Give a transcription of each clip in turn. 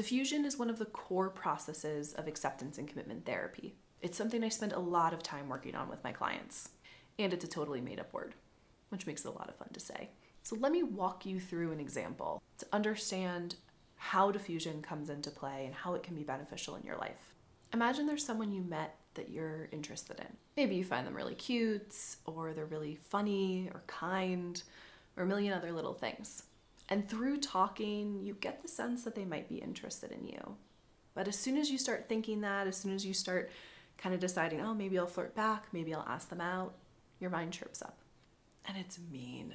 Defusion is one of the core processes of acceptance and commitment therapy. It's something I spend a lot of time working on with my clients, and it's a totally made-up word, which makes it a lot of fun to say. So let me walk you through an example to understand how defusion comes into play and how it can be beneficial in your life. Imagine there's someone you met that you're interested in. Maybe you find them really cute, or they're really funny, or kind, or a million other little things. And through talking, you get the sense that they might be interested in you. But as soon as you start thinking that, as soon as you start kind of deciding, oh, maybe I'll flirt back, maybe I'll ask them out, your mind chirps up. And it's mean.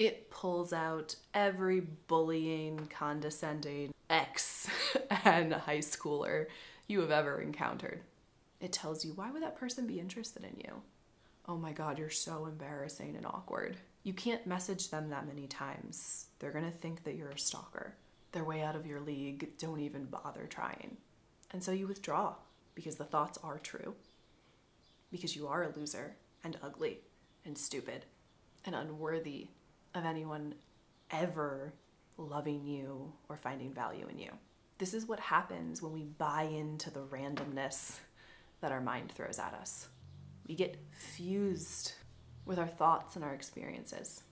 It pulls out every bullying, condescending ex and high schooler you have ever encountered. It tells you, why would that person be interested in you? Oh my God, you're so embarrassing and awkward. You can't message them that many times. They're gonna think that you're a stalker. They're way out of your league, don't even bother trying. And so you withdraw, because the thoughts are true, because you are a loser and ugly and stupid and unworthy of anyone ever loving you or finding value in you. This is what happens when we buy into the randomness that our mind throws at us. We get fused with our thoughts and our experiences.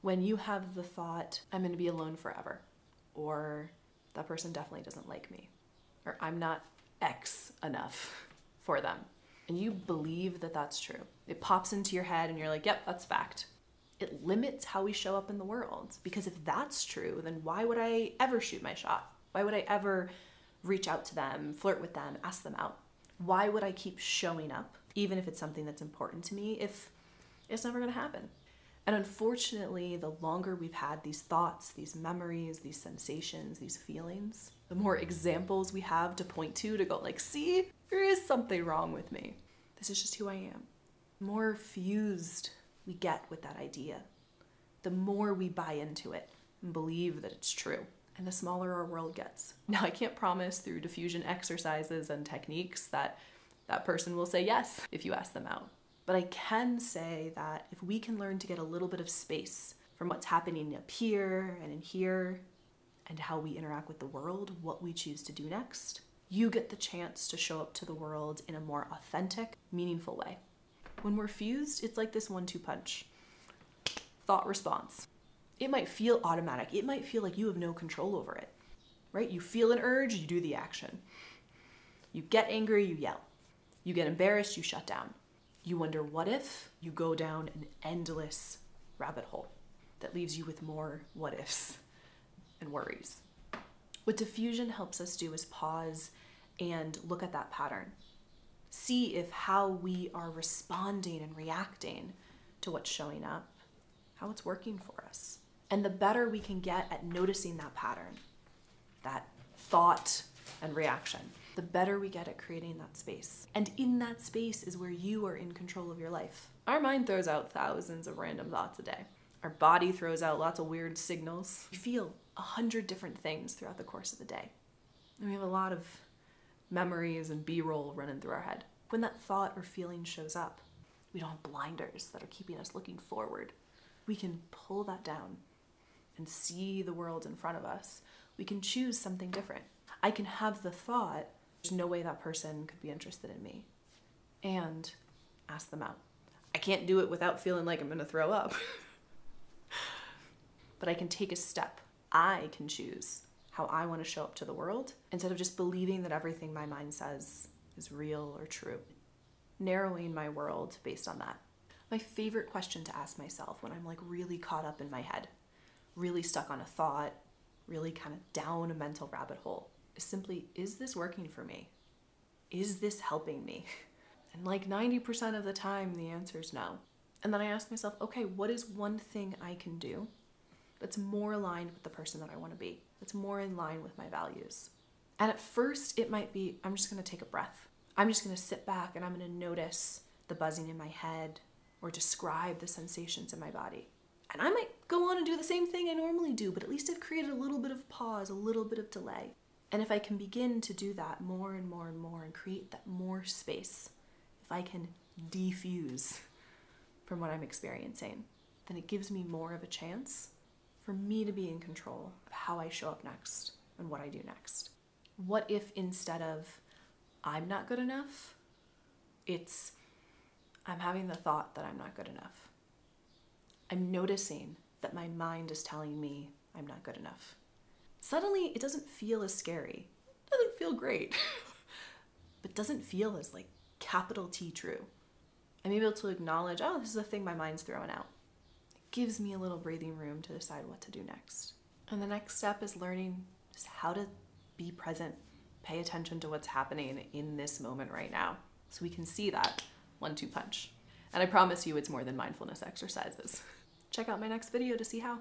When you have the thought, I'm gonna be alone forever, or that person definitely doesn't like me, or I'm not X enough for them, and you believe that that's true. It pops into your head and you're like, yep, that's fact. It limits how we show up in the world, because if that's true, then why would I ever shoot my shot? Why would I ever reach out to them, flirt with them, ask them out? Why would I keep showing up, even if it's something that's important to me, if it's never gonna happen? And unfortunately, the longer we've had these thoughts, these memories, these sensations, these feelings, the more examples we have to point to go like, see, there is something wrong with me. This is just who I am. The more fused we get with that idea, the more we buy into it and believe that it's true, and the smaller our world gets. Now, I can't promise through diffusion exercises and techniques that that person will say yes if you ask them out. But I can say that if we can learn to get a little bit of space from what's happening up here and in here, and how we interact with the world, what we choose to do next, you get the chance to show up to the world in a more authentic, meaningful way. When we're fused, it's like this 1-2 punch. Thought response. It might feel automatic. It might feel like you have no control over it, right? You feel an urge, you do the action. You get angry, you yell. You get embarrassed, you shut down. You wonder what if, you go down an endless rabbit hole that leaves you with more what ifs and worries. What defusion helps us do is pause and look at that pattern. See if how we are responding and reacting to what's showing up, how it's working for us. And the better we can get at noticing that pattern, that thought and reaction, the better we get at creating that space. And in that space is where you are in control of your life. Our mind throws out thousands of random thoughts a day. Our body throws out lots of weird signals. We feel 100 different things throughout the course of the day. And we have a lot of memories and B-roll running through our head. When that thought or feeling shows up, we don't have blinders that are keeping us looking forward. We can pull that down and see the world in front of us. We can choose something different. I can have the thought, there's no way that person could be interested in me, and ask them out. I can't do it without feeling like I'm gonna throw up. But I can take a step. I can choose how I wanna show up to the world instead of just believing that everything my mind says is real or true. Narrowing my world based on that. My favorite question to ask myself when I'm like really caught up in my head, really stuck on a thought, really kind of down a mental rabbit hole, simply, is this working for me? Is this helping me? And like 90% of the time, the answer is no. And then I ask myself, okay, what is one thing I can do that's more aligned with the person that I want to be, that's more in line with my values? And at first it might be, I'm just going to take a breath. I'm just going to sit back and I'm going to notice the buzzing in my head or describe the sensations in my body. And I might go on and do the same thing I normally do, but at least I've created a little bit of pause, a little bit of delay. And if I can begin to do that more and more and more and create that more space, if I can defuse from what I'm experiencing, then it gives me more of a chance for me to be in control of how I show up next and what I do next. What if instead of I'm not good enough, it's I'm having the thought that I'm not good enough. I'm noticing that my mind is telling me I'm not good enough. Suddenly it doesn't feel as scary. It doesn't feel great, but doesn't feel as like capital T true. I'm able to acknowledge, oh, this is a thing my mind's throwing out. It gives me a little breathing room to decide what to do next. And the next step is learning just how to be present, pay attention to what's happening in this moment right now, so we can see that 1-2 punch. And I promise you it's more than mindfulness exercises. Check out my next video to see how.